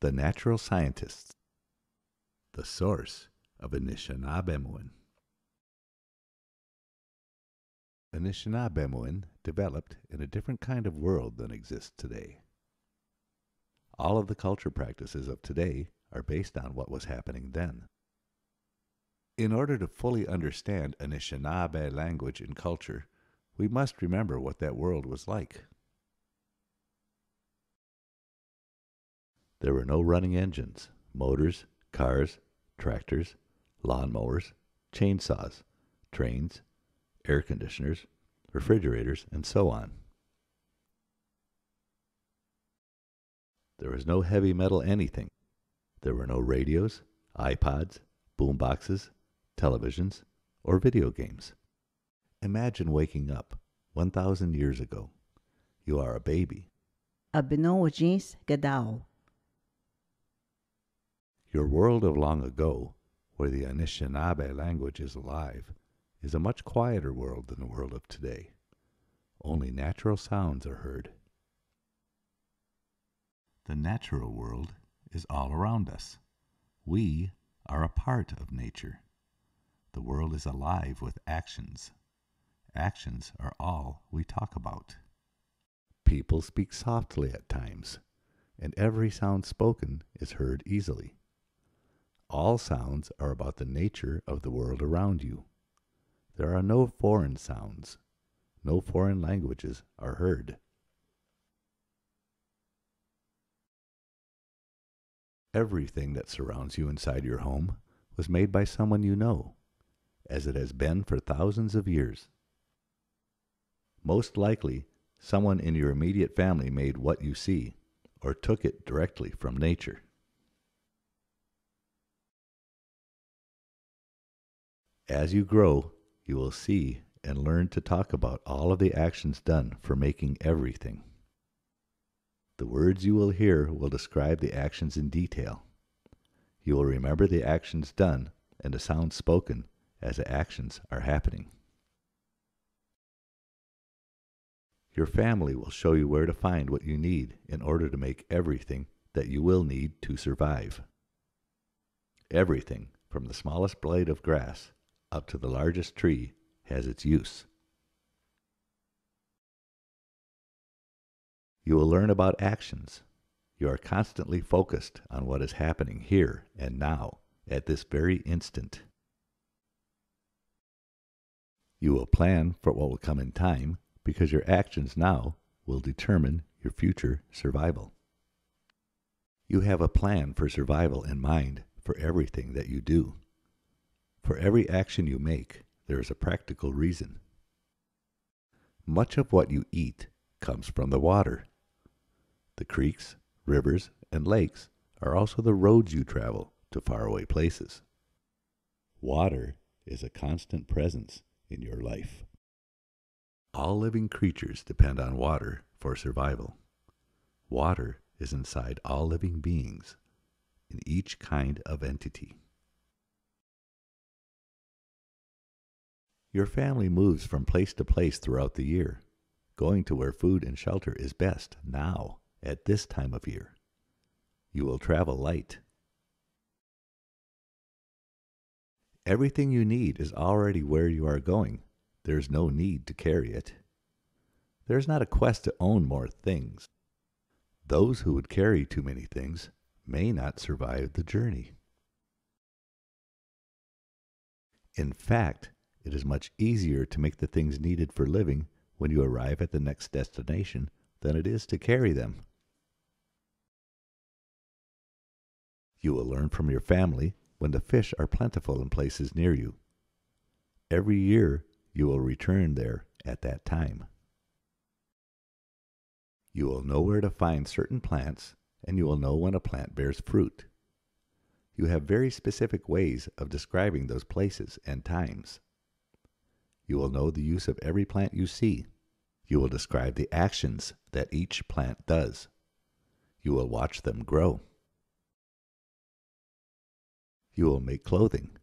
The Natural Scientists, the source of Anishinaabemowin. Anishinaabemowin developed in a different kind of world than exists today. All of the culture practices of today are based on what was happening then. In order to fully understand Anishinaabe language and culture, we must remember what that world was like. There were no running engines, motors, cars, tractors, lawnmowers, chainsaws, trains, air conditioners, refrigerators, and so on. There was no heavy metal anything. There were no radios, iPods, boomboxes, televisions, or video games. Imagine waking up 1,000 years ago. You are a baby. Abinoujins gadao. Your world of long ago, where the Anishinaabe language is alive, is a much quieter world than the world of today. Only natural sounds are heard. The natural world is all around us. We are a part of nature. The world is alive with actions. Actions are all we talk about. People speak softly at times, and every sound spoken is heard easily. All sounds are about the nature of the world around you. There are no foreign sounds. No foreign languages are heard. Everything that surrounds you inside your home was made by someone you know, as it has been for thousands of years. Most likely, someone in your immediate family made what you see, or took it directly from nature. As you grow, you will see and learn to talk about all of the actions done for making everything. The words you will hear will describe the actions in detail. You will remember the actions done and the sounds spoken as the actions are happening. Your family will show you where to find what you need in order to make everything that you will need to survive. Everything, from the smallest blade of grass up to the largest tree, has its use. You will learn about actions. You are constantly focused on what is happening here and now, at this very instant. You will plan for what will come in time, because your actions now will determine your future survival. You have a plan for survival in mind for everything that you do. For every action you make, there is a practical reason. Much of what you eat comes from the water. The creeks, rivers, and lakes are also the roads you travel to faraway places. Water is a constant presence in your life. All living creatures depend on water for survival. Water is inside all living beings, in each kind of entity. Your family moves from place to place throughout the year, going to where food and shelter is best now, at this time of year. You will travel light. Everything you need is already where you are going. There is no need to carry it. There is not a quest to own more things. Those who would carry too many things may not survive the journey. In fact, it is much easier to make the things needed for living when you arrive at the next destination than it is to carry them. You will learn from your family when the fish are plentiful in places near you. Every year, you will return there at that time. You will know where to find certain plants, and you will know when a plant bears fruit. You have very specific ways of describing those places and times. You will know the use of every plant you see. You will describe the actions that each plant does. You will watch them grow. You will make clothing.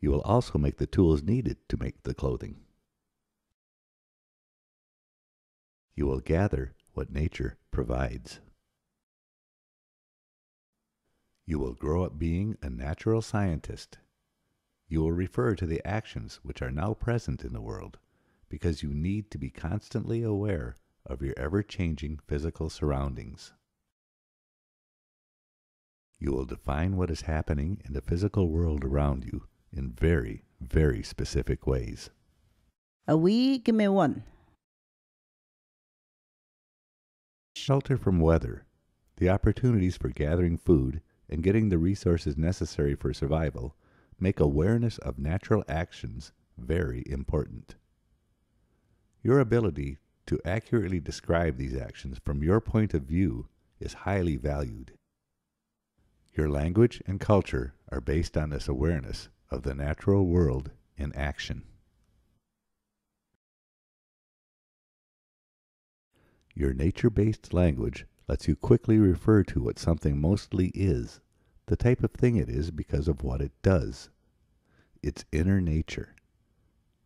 You will also make the tools needed to make the clothing. You will gather what nature provides. You will grow up being a natural scientist. You will refer to the actions which are now present in the world because you need to be constantly aware of your ever-changing physical surroundings. You will define what is happening in the physical world around you in very, very specific ways. Awi, give me one. Shelter from weather, the opportunities for gathering food and getting the resources necessary for survival make awareness of natural actions very important. Your ability to accurately describe these actions from your point of view is highly valued. Your language and culture are based on this awareness of the natural world in action. Your nature-based language lets you quickly refer to what something mostly is, the type of thing it is because of what it does, its inner nature.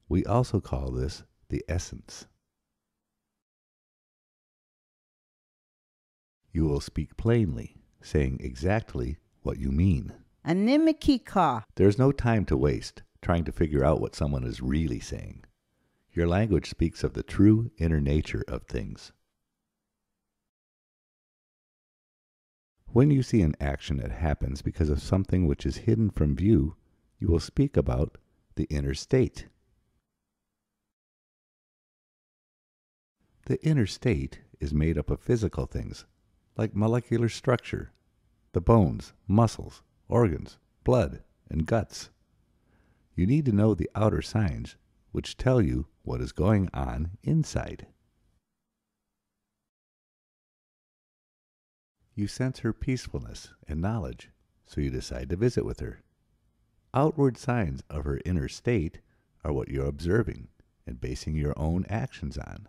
We also call this the essence. You will speak plainly, saying exactly what you mean. Animikika. There's no time to waste trying to figure out what someone is really saying. Your language speaks of the true inner nature of things. When you see an action that happens because of something which is hidden from view, you will speak about the inner state. The inner state is made up of physical things, like molecular structure, the bones, muscles, organs, blood, and guts. You need to know the outer signs, which tell you what is going on inside. You sense her peacefulness and knowledge, so you decide to visit with her. Outward signs of her inner state are what you're observing and basing your own actions on.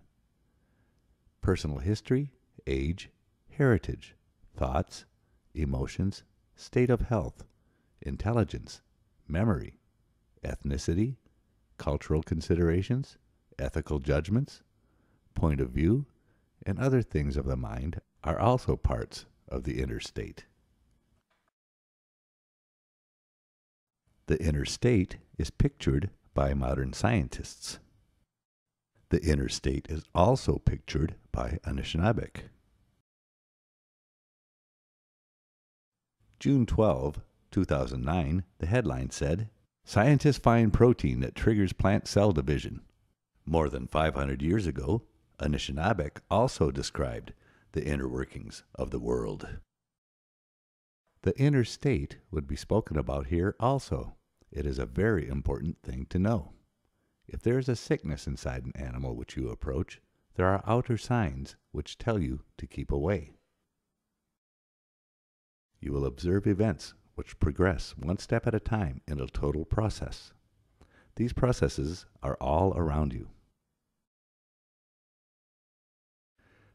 Personal history, age, heritage, thoughts, emotions, state of health, intelligence, memory, ethnicity, cultural considerations, ethical judgments, point of view, and other things of the mind are also parts of the inner state. The inner state is pictured by modern scientists. The inner state is also pictured by Anishinaabek. June 12, 2009, the headline said, "Scientists find protein that triggers plant cell division." More than 500 years ago, Anishinaabek also described the inner workings of the world. The inner state would be spoken about here also. It is a very important thing to know. If there is a sickness inside an animal which you approach, there are outer signs which tell you to keep away. You will observe events which progress one step at a time in a total process. These processes are all around you.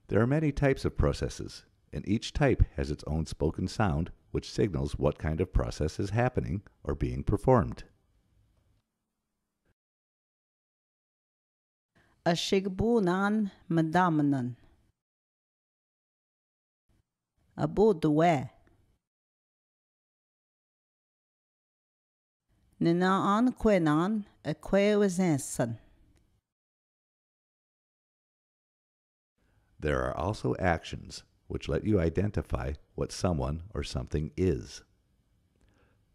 There are many types of processes, and each type has its own spoken sound which signals what kind of process is happening or being performed. Ashigbunan madamanan. Aboduwe. Ninaan kwenan akwewazensan. There are also actions which let you identify what someone or something is.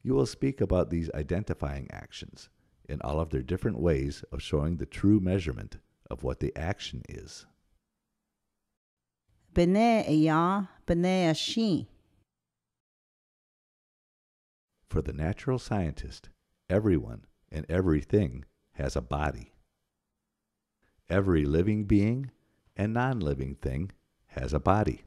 You will speak about these identifying actions in all of their different ways of showing the true measurement of what the action is. Binaa ya, binaa shi. For the natural scientist, everyone and everything has a body. Every living being and non-living thing has a body.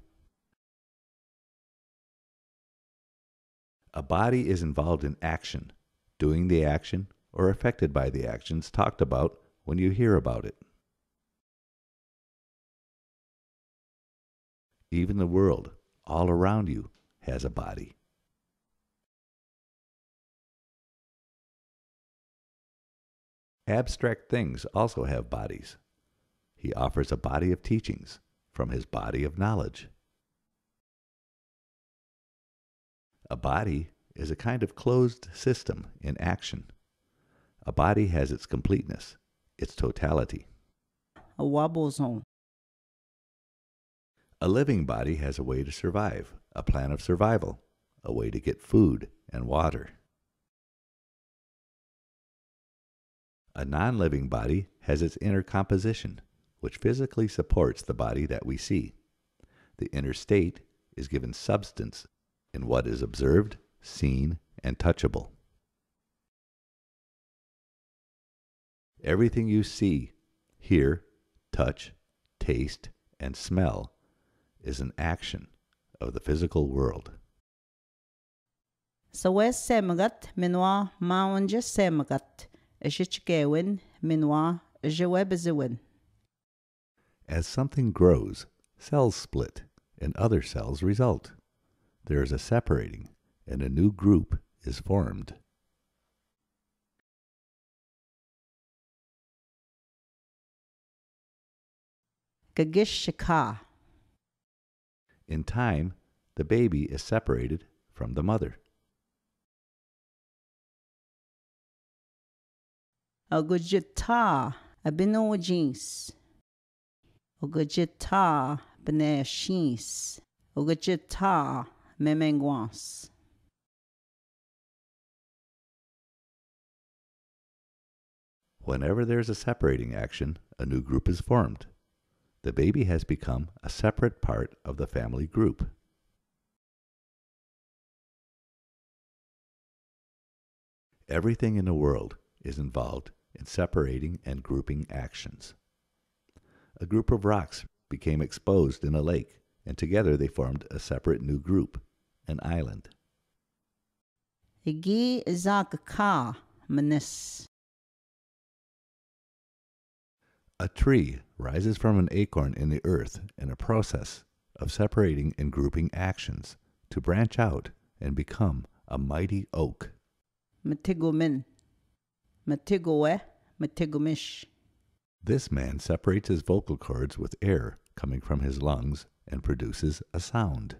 A body is involved in action, doing the action, or affected by the actions talked about when you hear about it. Even the world, all around you, has a body. Abstract things also have bodies. He offers a body of teachings from his body of knowledge. A body is a kind of closed system in action. A body has its completeness, its totality. A wabozon. A living body has a way to survive, a plan of survival, a way to get food and water. A non-living body has its inner composition, which physically supports the body that we see. The inner state is given substance in what is observed, seen, and touchable. Everything you see, hear, touch, taste, and smell is an action of the physical world. Sawe semgat minwa maunje semgat shichkewin minwa jewebzewin. As something grows, cells split, and other cells result. There is a separating, and a new group is formed. Gagishika. In time, the baby is separated from the mother. Ogujitha abinojins. Ogujitha benashins. Ogujitha Memengwaa. Whenever there is a separating action, a new group is formed. The baby has become a separate part of the family group. Everything in the world is involved in separating and grouping actions. A group of rocks became exposed in a lake, and together they formed a separate new group, an island. A tree rises from an acorn in the earth in a process of separating and grouping actions to branch out and become a mighty oak. Matigumin, matigowe, matigumish. This man separates his vocal cords with air coming from his lungs and produces a sound.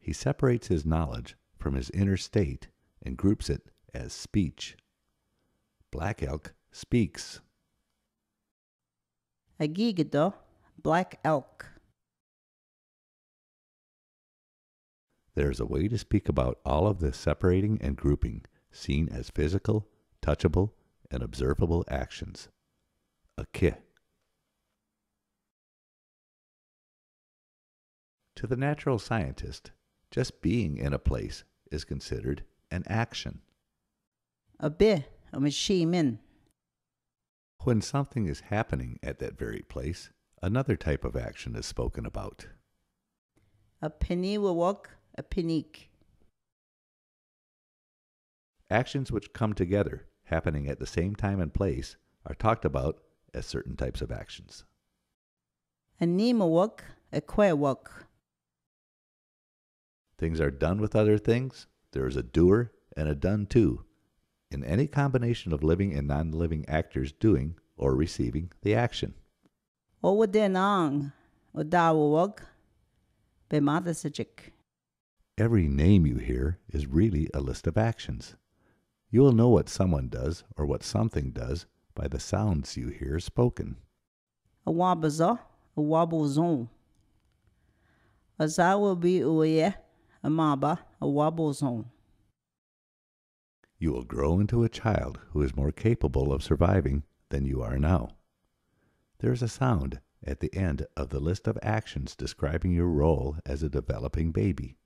He separates his knowledge from his inner state and groups it as speech. Black Elk speaks. Agigido, Black Elk. There is a way to speak about all of this separating and grouping seen as physical, touchable, and observable actions. Aki. To the natural scientist, just being in a place is considered an action. Abi, min. When something is happening at that very place, another type of action is spoken about. A penny will walk, a pinique. Actions which come together, happening at the same time and place, are talked about as certain types of actions. A nemo walk, a queer walk. Things are done with other things. There is a doer and a done to, in any combination of living and non-living actors doing or receiving the action. Every name you hear is really a list of actions. You will know what someone does or what something does by the sounds you hear spoken. A wabaza, a wabozon. A zawabioye, a maba, a wabozon. You will grow into a child who is more capable of surviving than you are now. There is a sound at the end of the list of actions describing your role as a developing baby.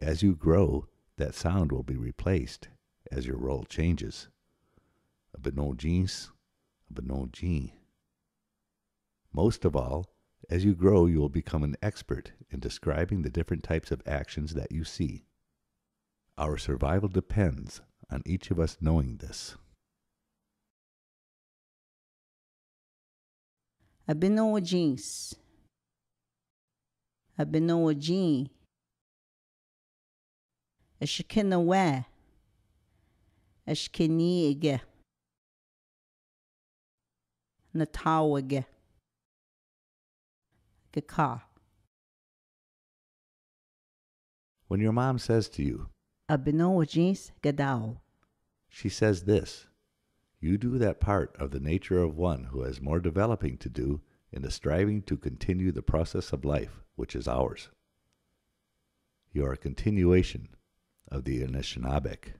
As you grow, that sound will be replaced as your role changes. A bonogins, a bonogi. Most of all, as you grow, you will become an expert in describing the different types of actions that you see. Our survival depends on each of us knowing this. Abinoajins. Abinoaji. Ashkinawe. Ashkinige. Natawage. Aki. When your mom says to you, Abinoujins gadao, she says this: you do that part of the nature of one who has more developing to do in the striving to continue the process of life, which is ours. You are a continuation of the Anishinaabek.